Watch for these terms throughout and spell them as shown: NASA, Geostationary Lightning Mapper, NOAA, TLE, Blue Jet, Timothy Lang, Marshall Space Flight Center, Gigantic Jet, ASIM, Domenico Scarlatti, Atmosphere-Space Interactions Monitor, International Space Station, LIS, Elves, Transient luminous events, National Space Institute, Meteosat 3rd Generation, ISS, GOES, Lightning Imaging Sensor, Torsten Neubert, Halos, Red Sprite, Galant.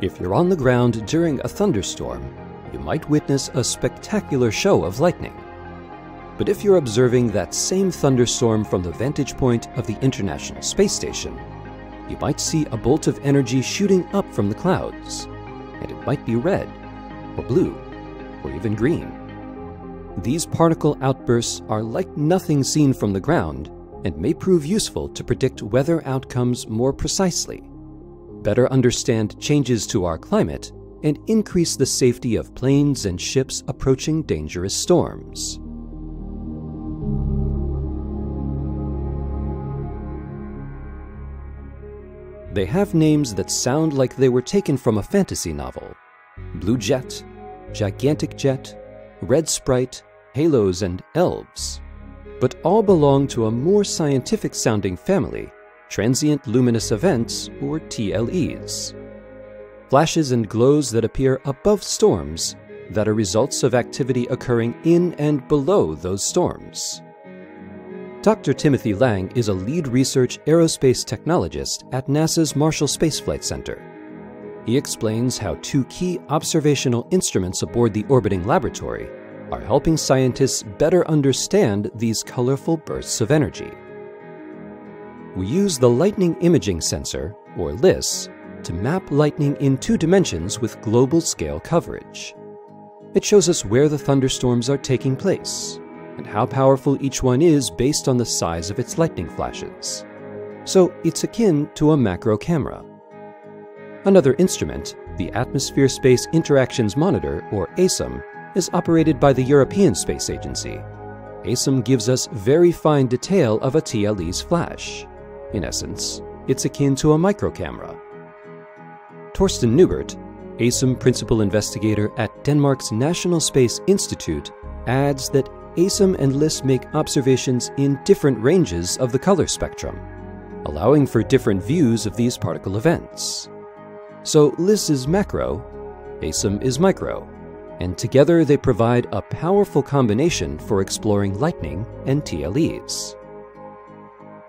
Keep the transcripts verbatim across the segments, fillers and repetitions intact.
If you're on the ground during a thunderstorm, you might witness a spectacular show of lightning. But if you're observing that same thunderstorm from the vantage point of the International Space Station, you might see a bolt of energy shooting up from the clouds, and it might be red, or blue, or even green. These particle outbursts are like nothing seen from the ground and may prove useful to predict weather outcomes more precisely, better understand changes to our climate, and increase the safety of planes and ships approaching dangerous storms. They have names that sound like they were taken from a fantasy novel. Blue Jet, Gigantic Jet, Red Sprite, Halos, and Elves. But all belong to a more scientific-sounding family, Transient Luminous Events, or T L Es. Flashes and glows that appear above storms that are results of activity occurring in and below those storms. Doctor Timothy Lang is a lead research aerospace technologist at NASA's Marshall Space Flight Center. He explains how two key observational instruments aboard the orbiting laboratory are helping scientists better understand these colorful bursts of energy. We use the Lightning Imaging Sensor, or L I S, to map lightning in two dimensions with global scale coverage. It shows us where the thunderstorms are taking place, and how powerful each one is based on the size of its lightning flashes. So it's akin to a macro camera. Another instrument, the Atmosphere-Space Interactions Monitor, or ASIM, is operated by the European Space Agency. ASIM gives us very fine detail of a T L E's flash. In essence, it's akin to a micro camera. Torsten Neubert, ASIM Principal Investigator at Denmark's National Space Institute, adds that ASIM and L I S make observations in different ranges of the color spectrum, allowing for different views of these particle events. So L I S is macro, ASIM is micro, and together they provide a powerful combination for exploring lightning and T L Es.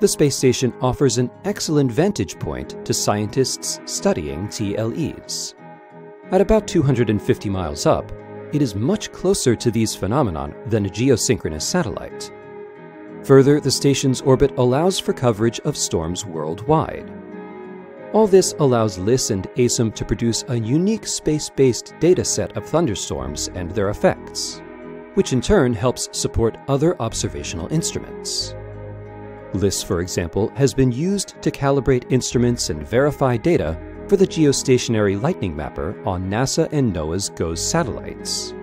The space station offers an excellent vantage point to scientists studying T L Es. At about two hundred fifty miles up, it is much closer to these phenomena than a geosynchronous satellite. Further, the station's orbit allows for coverage of storms worldwide. All this allows L I S and ASIM to produce a unique space-based data set of thunderstorms and their effects, which in turn helps support other observational instruments. L I S, for example, has been used to calibrate instruments and verify data for the Geostationary Lightning Mapper on NASA and NOAA's GOES satellites,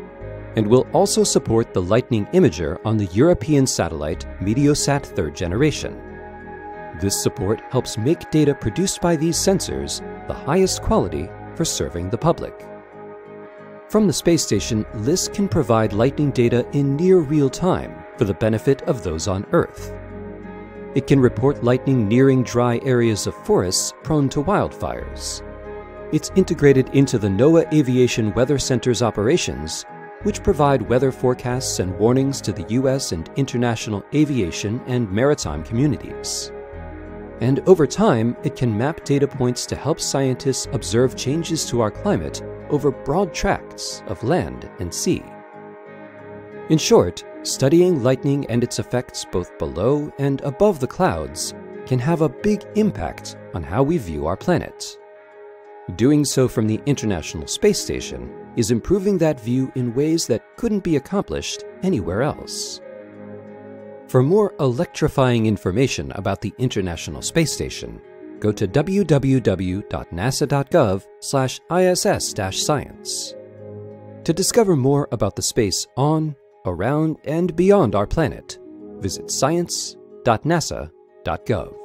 and will also support the Lightning Imager on the European satellite Meteosat third Generation. This support helps make data produced by these sensors the highest quality for serving the public. From the space station, L I S can provide lightning data in near real time for the benefit of those on Earth. It can report lightning nearing dry areas of forests prone to wildfires. It's integrated into the NOAA Aviation Weather Center's operations, which provide weather forecasts and warnings to the U S and international aviation and maritime communities. And over time, it can map data points to help scientists observe changes to our climate over broad tracts of land and sea. In short, studying lightning and its effects both below and above the clouds can have a big impact on how we view our planet. Doing so from the International Space Station is improving that view in ways that couldn't be accomplished anywhere else. For more electrifying information about the International Space Station, go to w w w dot nasa dot gov slash i s s dash science. To discover more about the space on, around and beyond our planet, visit science dot nasa dot gov.